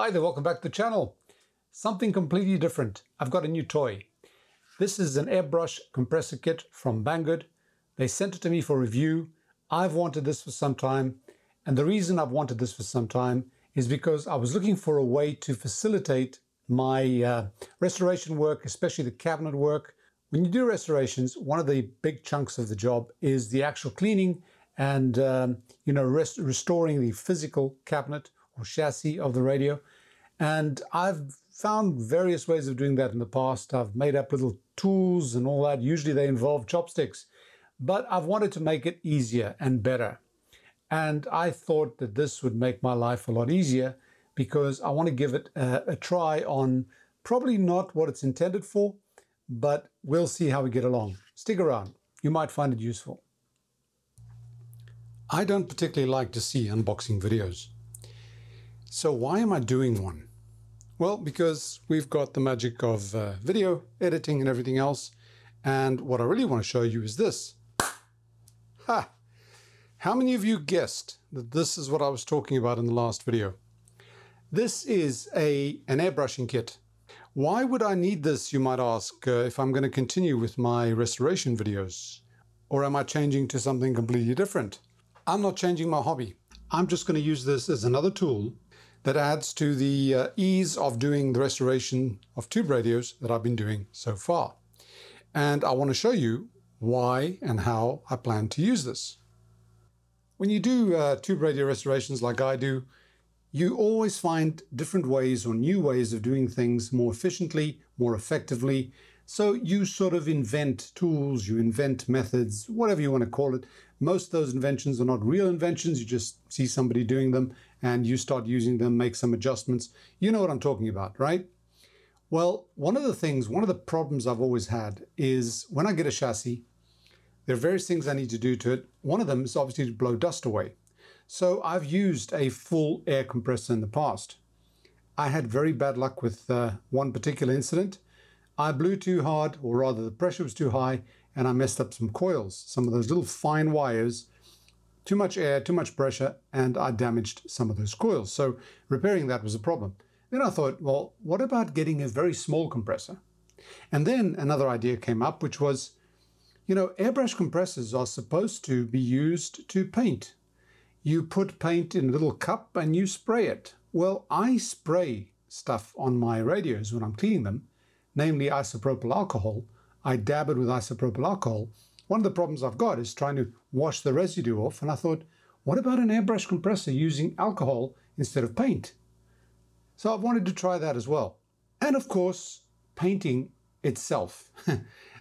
Hi there, welcome back to the channel. Something completely different. I've got a new toy. This is an airbrush compressor kit from Banggood. They sent it to me for review. I've wanted this for some time, and the reason I've wanted this for some time is because I was looking for a way to facilitate my restoration work, especially the cabinet work. When you do restorations, one of the big chunks of the job is the actual cleaning and restoring the physical cabinet or chassis of the radio. And I've found various ways of doing that in the past. I've made up little tools and all that. Usually they involve chopsticks, but I've wanted to make it easier and better. And I thought that this would make my life a lot easier because I want to give it a try on probably not what it's intended for, but we'll see how we get along. Stick around, you might find it useful. I don't particularly like to see unboxing videos. So why am I doing one? Well, because we've got the magic of video editing and everything else. And what I really want to show you is this. Ha! How many of you guessed that this is what I was talking about in the last video? This is an airbrushing kit. Why would I need this, you might ask, if I'm going to continue with my restoration videos? Or am I changing to something completely different? I'm not changing my hobby. I'm just going to use this as another tool that adds to the ease of doing the restoration of tube radios that I've been doing so far. And I want to show you why and how I plan to use this. When you do tube radio restorations like I do, you always find different ways or new ways of doing things more efficiently, more effectively. So you sort of invent tools, you invent methods, whatever you want to call it. Most of those inventions are not real inventions. You just see somebody doing them and you start using them, make some adjustments. You know what I'm talking about, right? Well, one of the problems I've always had is when I get a chassis, there are various things I need to do to it. One of them is obviously to blow dust away. So I've used a full air compressor in the past. I had very bad luck with one particular incident. I blew too hard, or rather the pressure was too high, and I messed up some coils, some of those little fine wires, too much air, too much pressure, and I damaged some of those coils. So repairing that was a problem. Then I thought, well, what about getting a very small compressor? And then another idea came up, which was, you know, airbrush compressors are supposed to be used to paint. You put paint in a little cup and you spray it. Well, I spray stuff on my radios when I'm cleaning them, namely isopropyl alcohol. I dab it with isopropyl alcohol. One of the problems I've got is trying to wash the residue off, and I thought, what about an airbrush compressor using alcohol instead of paint? So I've wanted to try that as well. And of course, painting itself.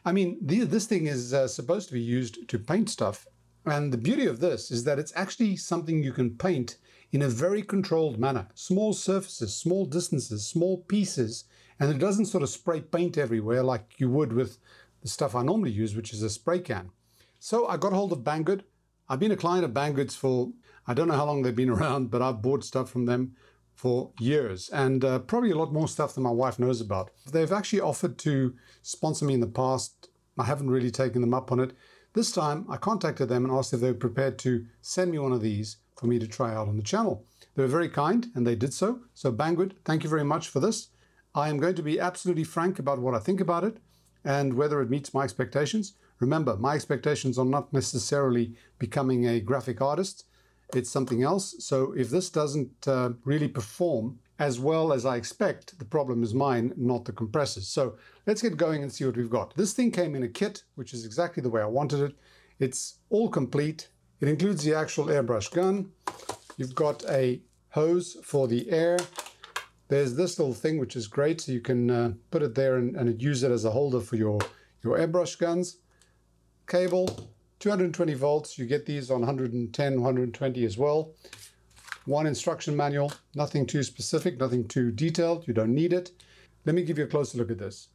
I mean, this thing is supposed to be used to paint stuff, and the beauty of this is that it's actually something you can paint in a very controlled manner. Small surfaces, small distances, small pieces, and it doesn't sort of spray paint everywhere like you would with the stuff I normally use, which is a spray can. So I got hold of Banggood. I've been a client of Banggood's for, I don't know how long they've been around, but I've bought stuff from them for years, and probably a lot more stuff than my wife knows about. They've actually offered to sponsor me in the past. I haven't really taken them up on it. This time I contacted them and asked if they were prepared to send me one of these for me to try out on the channel. They were very kind and they did so. So Banggood, thank you very much for this. I am going to be absolutely frank about what I think about it and whether it meets my expectations. Remember, my expectations are not necessarily becoming a graphic artist. It's something else. So if this doesn't really perform as well as I expect, the problem is mine, not the compressors. So let's get going and see what we've got. This thing came in a kit, which is exactly the way I wanted it. It's all complete. It includes the actual airbrush gun. You've got a hose for the air. There's this little thing, which is great. So you can put it there and use it as a holder for your airbrush guns. Cable, 220 volts. You get these on 110, 120 as well. One instruction manual, nothing too specific, nothing too detailed. You don't need it. Let me give you a closer look at this.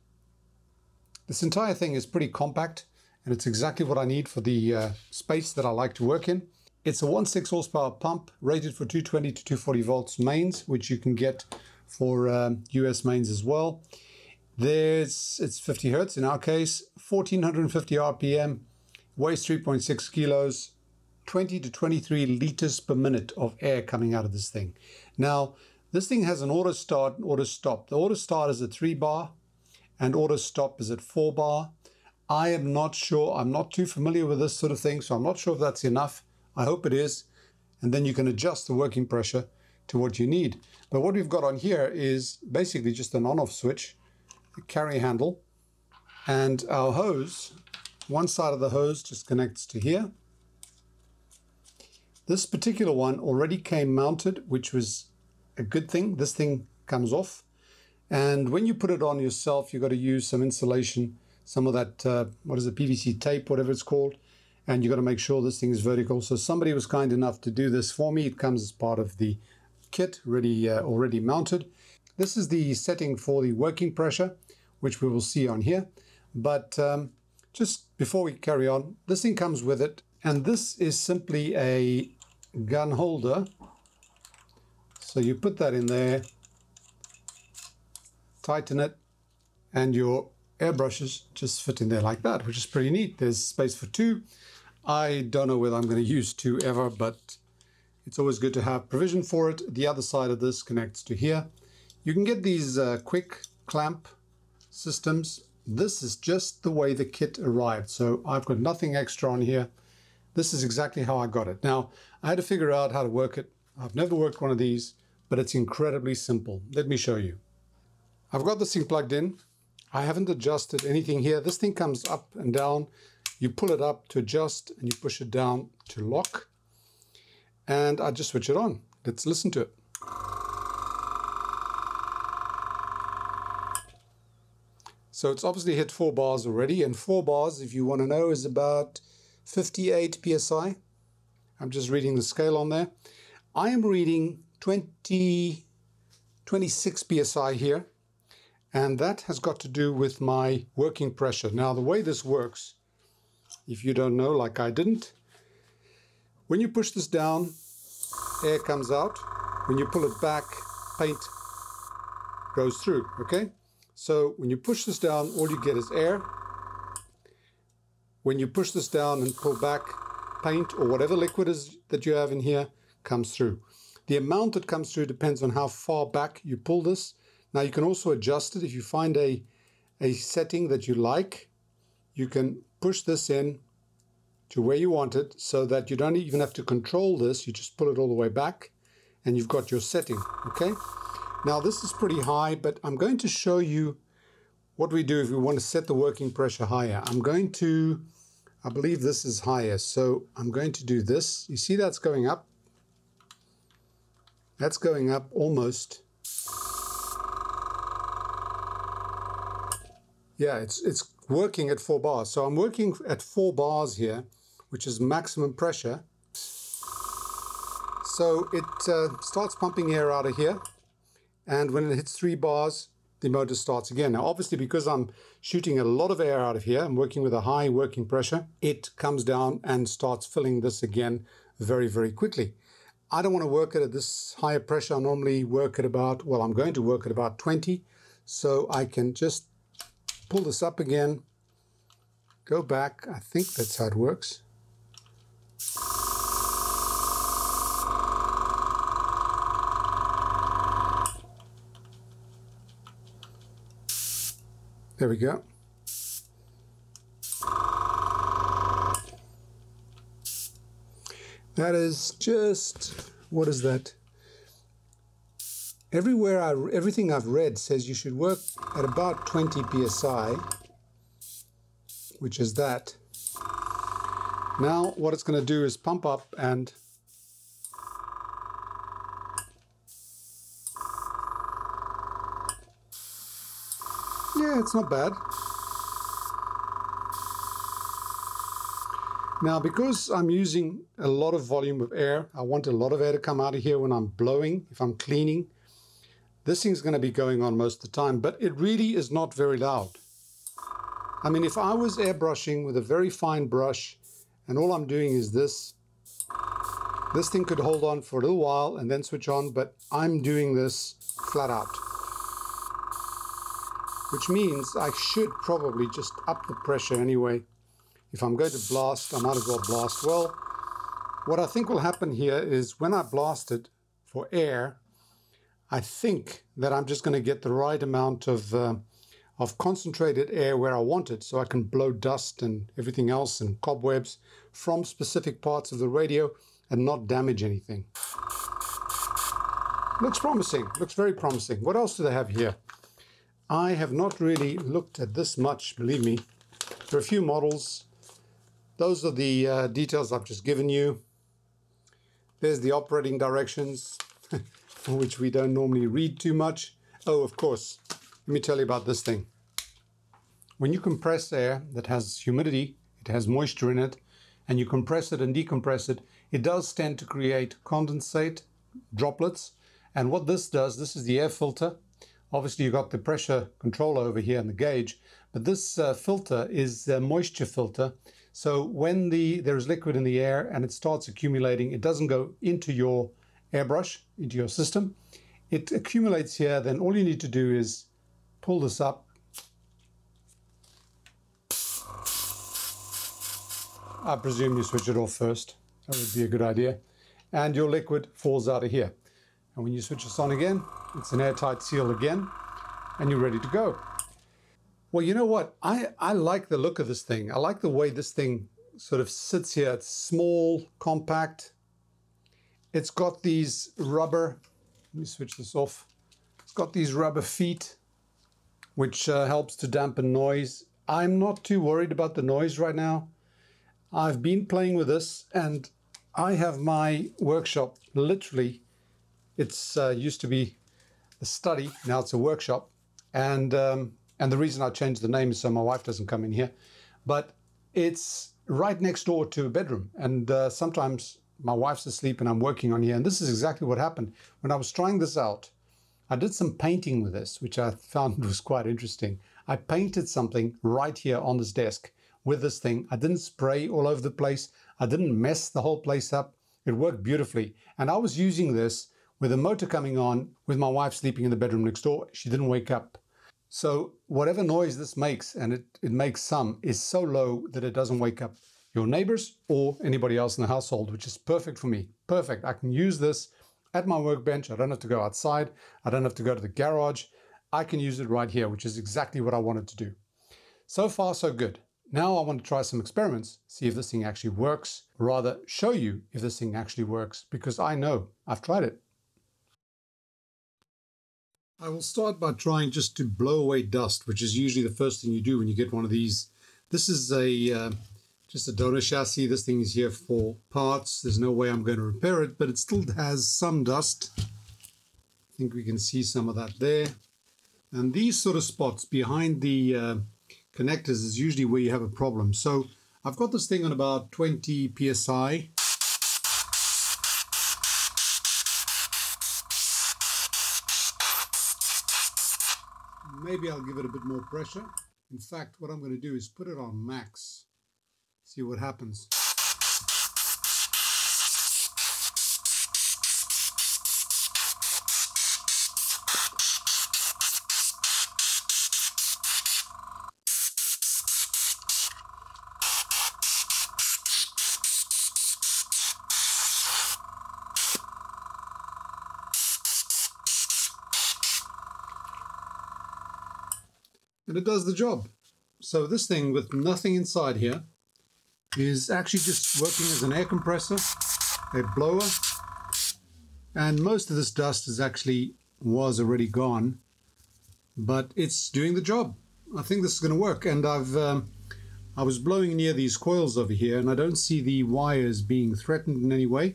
This entire thing is pretty compact, and it's exactly what I need for the space that I like to work in. It's a 1.6 horsepower pump rated for 220 to 240 volts mains, which you can get for US mains as well. It's 50 Hertz in our case, 1450 RPM, weighs 3.6 kilos, 20 to 23 liters per minute of air coming out of this thing. Now, This thing has an auto start and auto stop. The auto start is at 3 bar and auto stop is at 4 bar. I am not sure. I'm not too familiar with this sort of thing, so I'm not sure if that's enough. I hope it is. And then you can adjust the working pressure to what you need. But what we've got on here is basically just an on-off switch, a carry handle, and our hose. One side of the hose just connects to here. This particular one already came mounted, which was a good thing. This thing comes off, and when you put it on yourself, you've got to use some insulation, some of that, what is it, PVC tape, whatever it's called, and you've got to make sure this thing is vertical. So somebody was kind enough to do this for me. It comes as part of the kit, already mounted. This is the setting for the working pressure, which we will see on here. But just before we carry on, this thing comes with it, and this is simply a gun holder. So you put that in there, tighten it, and your airbrushes just fit in there like that, which is pretty neat. There's space for 2. I don't know whether I'm going to use 2 ever, but it's always good to have provision for it. The other side of this connects to here. You can get these quick clamp systems. This is just the way the kit arrived, so I've got nothing extra on here. This is exactly how I got it. Now, I had to figure out how to work it. I've never worked one of these, but it's incredibly simple. Let me show you. I've got this thing plugged in. I haven't adjusted anything here. This thing comes up and down. You pull it up to adjust, and you push it down to lock. And I just switch it on. Let's listen to it. So it's obviously hit 4 bars already, and 4 bars, if you want to know, is about 58 PSI. I'm just reading the scale on there. I am reading 26 PSI here, and that has got to do with my working pressure. Now, the way this works, if you don't know, like I didn't, when you push this down, air comes out. When you pull it back, paint goes through, okay? So when you push this down, all you get is air. When you push this down and pull back, paint or whatever liquid is that you have in here comes through. The amount that comes through depends on how far back you pull this. Now, you can also adjust it. If you find a setting that you like, you can push this in to where you want it so that you don't even have to control this. You just pull it all the way back and you've got your setting, okay? Now, this is pretty high, but I'm going to show you what we do if we want to set the working pressure higher. I believe this is higher, so I'm going to do this. You see that's going up? That's going up almost. Yeah, it's working at 4 bars. So I'm working at 4 bars here, which is maximum pressure. So it starts pumping air out of here. And when it hits 3 bars, the motor starts again. Now, obviously, because I'm shooting a lot of air out of here, I'm working with a high working pressure, it comes down and starts filling this again very, very quickly. I don't want to work it at this higher pressure. I normally work at about, well, I'm going to work at about 20. So I can just pull this up again, go back. I think that's how it works. There we go. That is just, what is that? Everything I've read says you should work at about 20 PSI, which is that. Now, what it's going to do is pump up and yeah, it's not bad. Now, because I'm using a lot of volume of air, I want a lot of air to come out of here when I'm blowing, if I'm cleaning. This thing's going to be going on most of the time, but it really is not very loud. I mean, if I was airbrushing with a very fine brush and all I'm doing is this thing could hold on for a little while and then switch on, but I'm doing this flat out. Which means I should probably just up the pressure anyway. If I'm going to blast, I might as well blast well. What I think will happen here is when I blast it for air, I think that I'm just going to get the right amount of concentrated air where I want it, so I can blow dust and everything else and cobwebs from specific parts of the radio and not damage anything. Looks promising, looks very promising. What else do they have here? I have not really looked at this much, believe me. There are a few models. Those are the details I've just given you. There's the operating directions, which we don't normally read too much. Oh, of course. Let me tell you about this thing. When you compress air that has humidity, it has moisture in it, and you compress it and decompress it, it does tend to create condensate droplets. And what this does, this is the air filter. Obviously, you've got the pressure control over here and the gauge, but this filter is a moisture filter. So when there is liquid in the air and it starts accumulating, it doesn't go into your airbrush, into your system. It accumulates here, then all you need to do is pull this up. I presume you switch it off first. That would be a good idea. And your liquid falls out of here. And when you switch this on again, it's an airtight seal again, and you're ready to go. Well, you know what? I like the look of this thing. I like the way this thing sort of sits here. It's small, compact. It's got these rubber, let me switch this off. It's got these rubber feet, which helps to dampen noise. I'm not too worried about the noise right now. I've been playing with this, and I have my workshop, literally, it's used to be a study, now it's a workshop, and the reason I changed the name is so my wife doesn't come in here, but it's right next door to a bedroom, and sometimes my wife's asleep and I'm working on here, and this is exactly what happened. When I was trying this out, I did some painting with this, which I found was quite interesting. I painted something right here on this desk with this thing. I didn't spray all over the place. I didn't mess the whole place up. It worked beautifully. And I was using this with the motor coming on, with my wife sleeping in the bedroom next door. She didn't wake up. So whatever noise this makes, and it makes some, is so low that it doesn't wake up your neighbors or anybody else in the household, which is perfect for me. Perfect. I can use this at my workbench. I don't have to go outside. I don't have to go to the garage. I can use it right here, which is exactly what I wanted to do. So far, so good. Now I want to try some experiments, see if this thing actually works, or rather show you if this thing actually works, because I know I've tried it. I will start by trying just to blow away dust, which is usually the first thing you do when you get one of these. This is just a donor chassis. This thing is here for parts. There's no way I'm going to repair it, but it still has some dust. I think we can see some of that there. And these sort of spots behind the connectors is usually where you have a problem. So I've got this thing on about 20 PSI. Maybe I'll give it a bit more pressure. In fact, what I'm going to do is put it on max. See what happens. And it does the job. So this thing with nothing inside here is actually just working as an air compressor, a blower, and most of this dust was already gone, but it's doing the job. I think this is going to work, and I was blowing near these coils over here, and I don't see the wires being threatened in any way,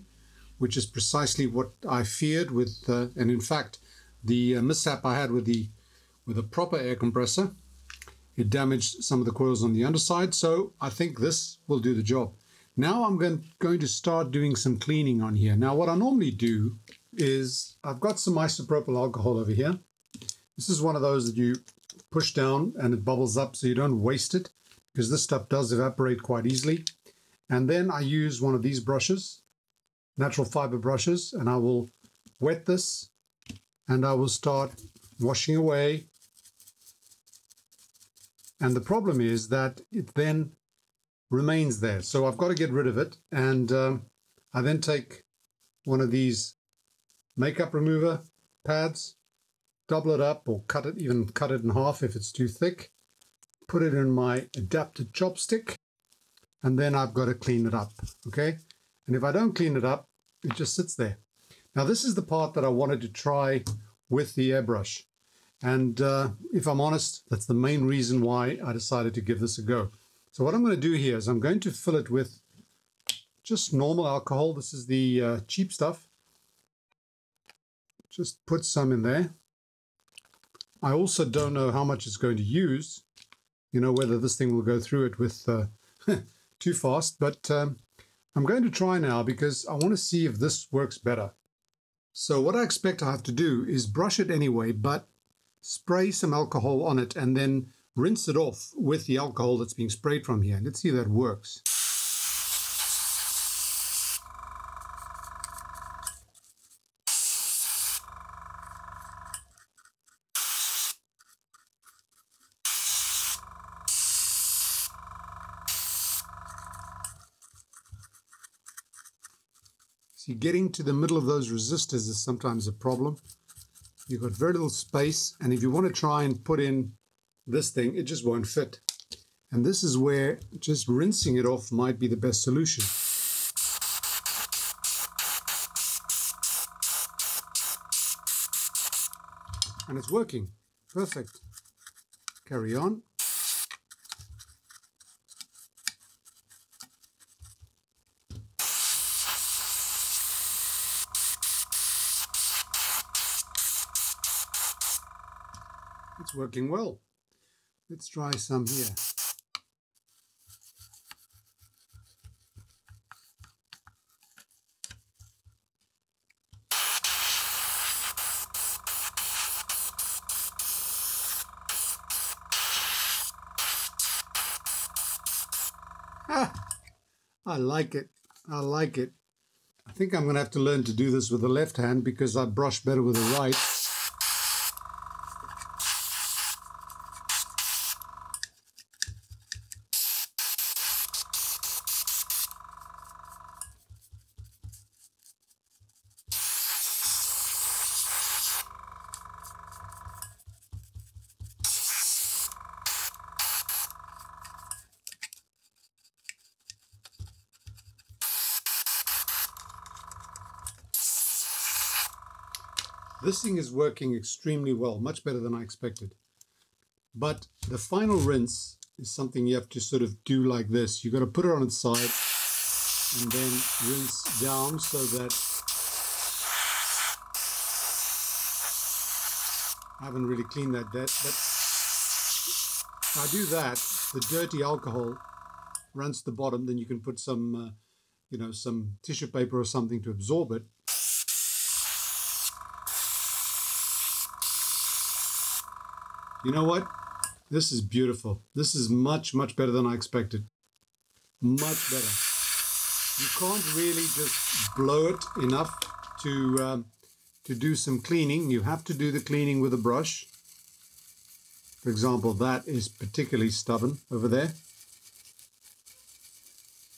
which is precisely what I feared with, and in fact, the mishap I had with a proper air compressor. It damaged some of the coils on the underside, so I think this will do the job. Now I'm going to start doing some cleaning on here. Now what I normally do is, I've got some isopropyl alcohol over here. This is one of those that you push down and it bubbles up so you don't waste it, because this stuff does evaporate quite easily. And then I use one of these brushes, natural fiber brushes, and I will wet this and I will start washing away. And the problem is that it then remains there. So I've got to get rid of it. And I then take one of these makeup remover, pads, double it up or cut it, even cut it in half if it's too thick, put it in my adapted chopstick, and then I've got to clean it up, okay? And if I don't clean it up, it just sits there. Now this is the part that I wanted to try with the airbrush. And if I'm honest, that's the main reason why I decided to give this a go. So what I'm going to do here is I'm going to fill it with just normal alcohol. This is the cheap stuff. Just put some in there. I also don't know how much it's going to use. You know, whether this thing will go through it with too fast. But I'm going to try now because I want to see if this works better. So what I expect I have to do is brush it anyway, but spray some alcohol on it and then rinse it off with the alcohol that's being sprayed from here. Let's see if that works. See, getting to the middle of those resistors is sometimes a problem. You've got very little space, and if you want to try and put in this thing, it just won't fit. And this is where just rinsing it off might be the best solution. And it's working. Perfect. Carry on. It's working well. Let's try some here. Ah, I like it. I like it. I think I'm going to have to learn to do this with the left hand because I brush better with the right. This thing is working extremely well, much better than I expected. But the final rinse is something you have to sort of do like this. You've got to put it on its side and then rinse down so that I haven't really cleaned that yet. But if I do that, the dirty alcohol runs to the bottom. Then you can put some, you know, some tissue paper or something to absorb it. You know what? This is beautiful. This is much, much better than I expected. Much better. You can't really just blow it enough to do some cleaning. You have to do the cleaning with a brush. For example, that is particularly stubborn over there.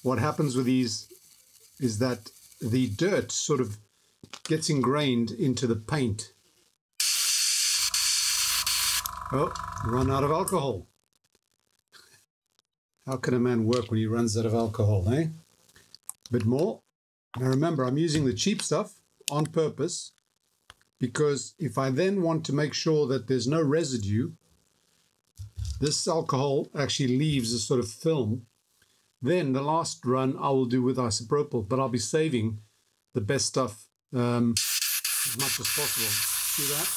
What happens with these is that the dirt sort of gets ingrained into the paint. Oh, run out of alcohol. How can a man work when he runs out of alcohol, eh? A bit more. Now remember, I'm using the cheap stuff on purpose because if I then want to make sure that there's no residue, this alcohol actually leaves a sort of film. Then the last run I will do with isopropyl, but I'll be saving the best stuff as much as possible. See that?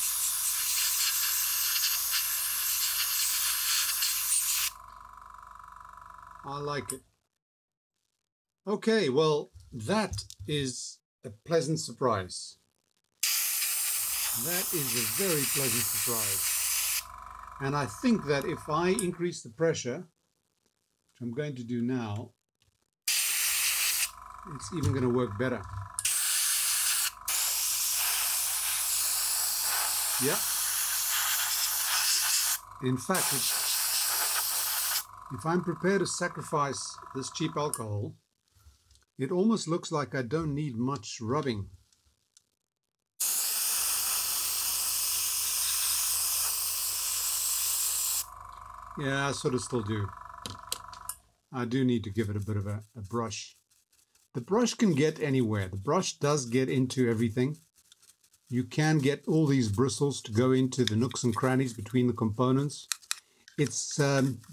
I like it. Okay, well, that is a pleasant surprise. That is a very pleasant surprise. And I think that if I increase the pressure, which I'm going to do now, it's even going to work better. Yeah. In fact, it's if I'm prepared to sacrifice this cheap alcohol, it almost looks like I don't need much rubbing. Yeah, I sort of still do. I do need to give it a bit of a brush. The brush can get anywhere. The brush does get into everything. You can get all these bristles to go into the nooks and crannies between the components. It's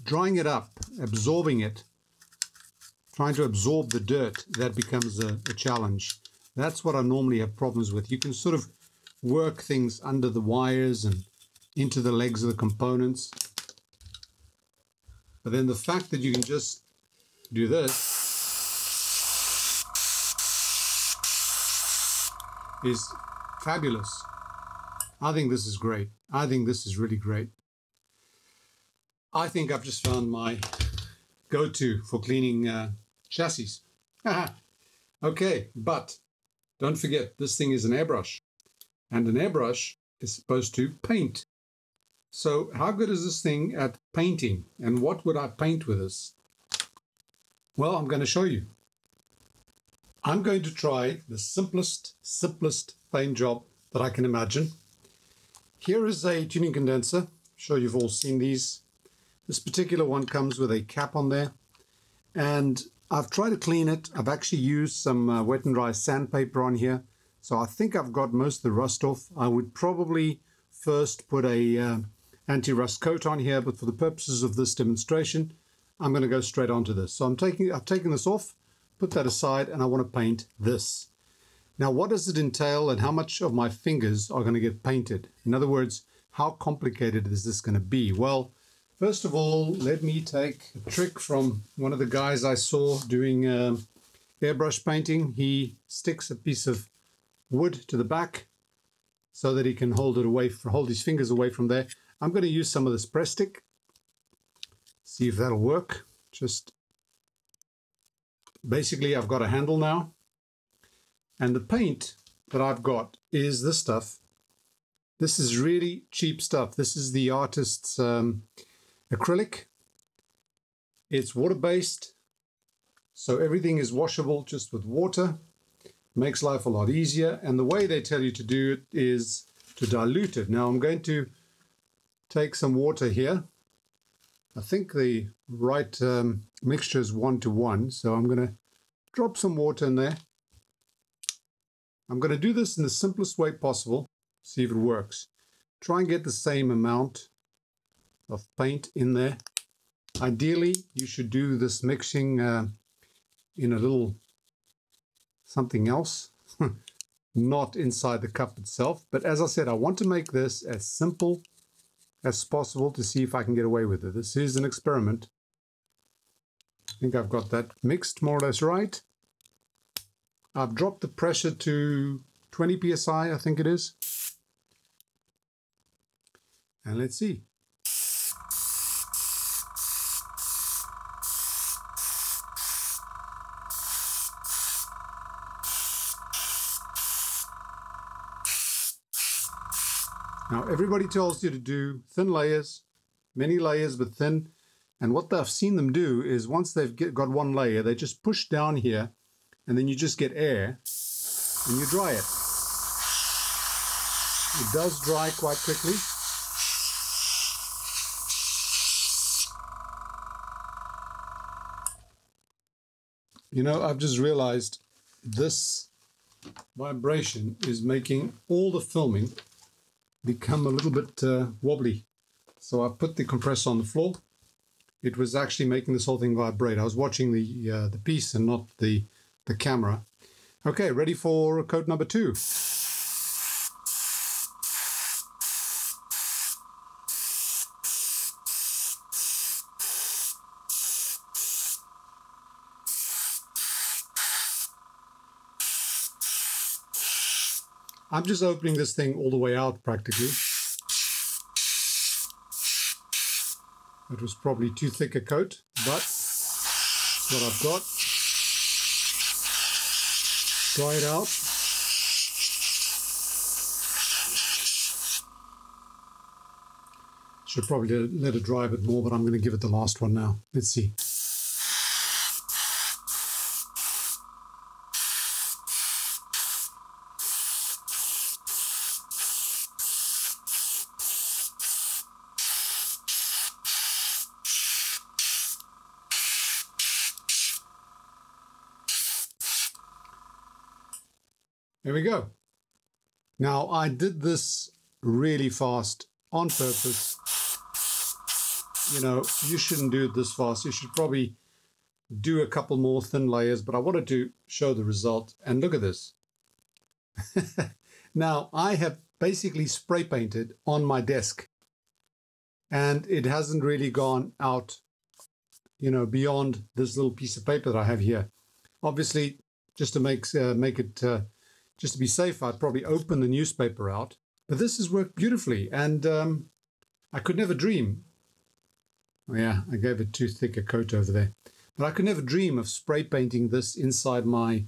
drying it up, absorbing it, trying to absorb the dirt. That becomes a challenge. That's what I normally have problems with. You can sort of work things under the wires and into the legs of the components. But then the fact that you can just do this is fabulous. I think this is great. I think this is really great. I think I've just found my go-to for cleaning chassis. Okay, but don't forget, this thing is an airbrush, and an airbrush is supposed to paint. So how good is this thing at painting, and what would I paint with this? Well, I'm going to show you. I'm going to try the simplest paint job that I can imagine. Here is a tuning condenser. I'm sure you've all seen these. This particular one comes with a cap on there, and I've tried to clean it. I've actually used some wet and dry sandpaper on here, so I think I've got most of the rust off. I would probably first put a anti-rust coat on here, but for the purposes of this demonstration, I'm going to go straight onto this. So I've taken this off. Put that aside, and I want to paint this. Now, what does it entail, and how much of my fingers are going to get painted? In other words, how complicated is this going to be? Well, first of all, let me take a trick from one of the guys I saw doing airbrush painting. He sticks a piece of wood to the back so that he can hold it away, hold his fingers away from there. I'm going to use some of this press stick. See if that'll work. Just basically, I've got a handle now, and the paint that I've got is this stuff. This is really cheap stuff. This is the artist's acrylic. It's water-based, so everything is washable just with water. Makes life a lot easier, and the way they tell you to do it is to dilute it. Now, I'm going to take some water here. I think the right mixture is 1:1, so I'm going to drop some water in there. I'm going to do this in the simplest way possible, see if it works. Try and get the same amount of paint in there. Ideally, you should do this mixing in a little something else, not inside the cup itself. But as I said, I want to make this as simple as possible to see if I can get away with it. This is an experiment. I think I've got that mixed more or less right. I've dropped the pressure to 20 psi, I think it is. And let's see. Now, everybody tells you to do thin layers, many layers, but thin. And what I've seen them do is once they've got one layer, they just push down here, and then you just get air, and you dry it. It does dry quite quickly. You know, I've just realized this vibration is making all the filming become a little bit wobbly. So I put the compressor on the floor. It was actually making this whole thing vibrate. I was watching the piece and not the camera. Okay, ready for coat number 2. I'm just opening this thing all the way out, practically. It was probably too thick a coat, but that's what I've got. Dry it out. Should probably let it dry a bit more, but I'm going to give it the last one now. Let's see. There we go. Now I did this really fast on purpose. You know, you shouldn't do it this fast. You should probably do a couple more thin layers, but I wanted to show the result. And look at this. Now I have basically spray painted on my desk, and it hasn't really gone out, you know, beyond this little piece of paper that I have here. Obviously, just to just to be safe, I'd probably open the newspaper out. But this has worked beautifully, and I could never dream. Oh yeah, I gave it too thick a coat over there. But I could never dream of spray painting this inside my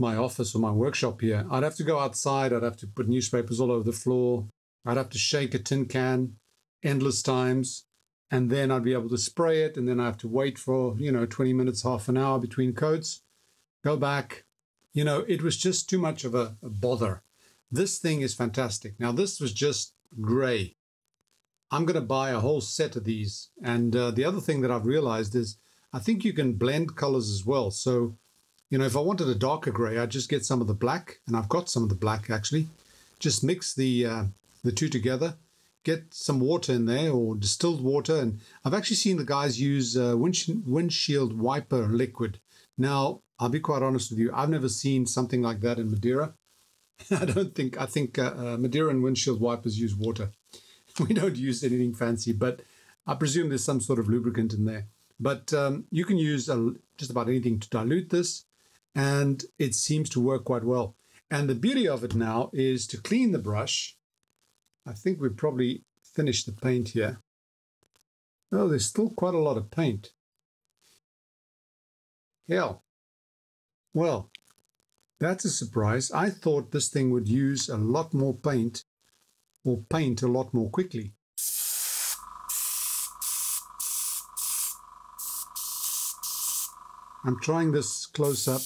office or my workshop here. I'd have to go outside. I'd have to put newspapers all over the floor. I'd have to shake a tin can endless times, and then I'd be able to spray it, and then I have to wait for, you know, 20 minutes, half an hour between coats, go back. You know, it was just too much of a bother. This thing is fantastic. Now, this was just gray. I'm going to buy a whole set of these. And the other thing that I've realized is I think you can blend colors as well. So, you know, if I wanted a darker gray, I'd just get some of the black. And I've got some of the black, actually. Just mix the two together. Get some water in there, or distilled water. And I've actually seen the guys use windshield wiper liquid. Now, I'll be quite honest with you. I've never seen something like that in Madeira. I think Madeiran windshield wipers use water. We don't use anything fancy, but I presume there's some sort of lubricant in there. But you can use just about anything to dilute this, and it seems to work quite well. And the beauty of it now is to clean the brush. I think we've probably finished the paint here. Oh, there's still quite a lot of paint. Hell. Well, that's a surprise. I thought this thing would use a lot more paint, or paint a lot more quickly. I'm trying this close up.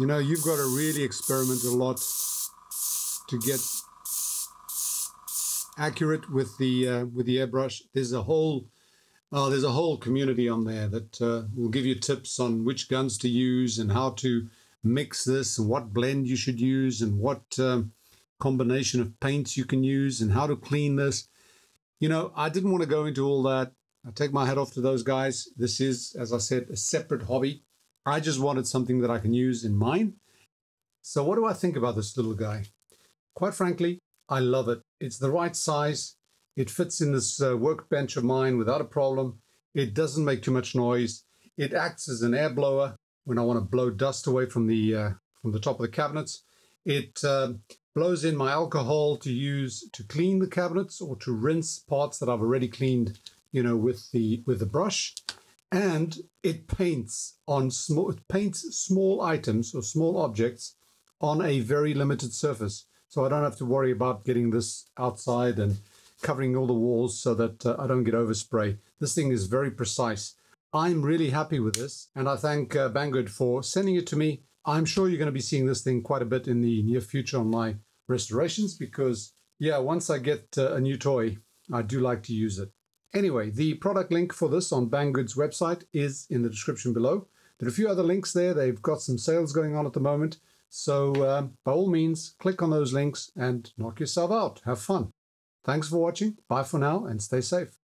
You know, you've got to really experiment a lot to get accurate with the airbrush. There's a whole community on there that will give you tips on which guns to use and how to mix this and what blend you should use and what combination of paints you can use and how to clean this. You know, I didn't want to go into all that. I take my hat off to those guys. This is, as I said, a separate hobby. I just wanted something that I can use in mine. So what do I think about this little guy? Quite frankly, I love it. It's the right size. It fits in this workbench of mine without a problem. It doesn't make too much noise. It acts as an air blower when I want to blow dust away from the top of the cabinets. It blows in my alcohol to use to clean the cabinets or to rinse parts that I've already cleaned, you know, with the brush. And it paints on small items or small objects on a very limited surface. So I don't have to worry about getting this outside and covering all the walls so that I don't get overspray. This thing is very precise. I'm really happy with this, and I thank Banggood for sending it to me. I'm sure you're going to be seeing this thing quite a bit in the near future on my restorations because, yeah, once I get a new toy, I do like to use it. Anyway, the product link for this on Banggood's website is in the description below. There are a few other links there. They've got some sales going on at the moment. So by all means, click on those links and knock yourself out. Have fun. Thanks for watching. Bye for now and stay safe.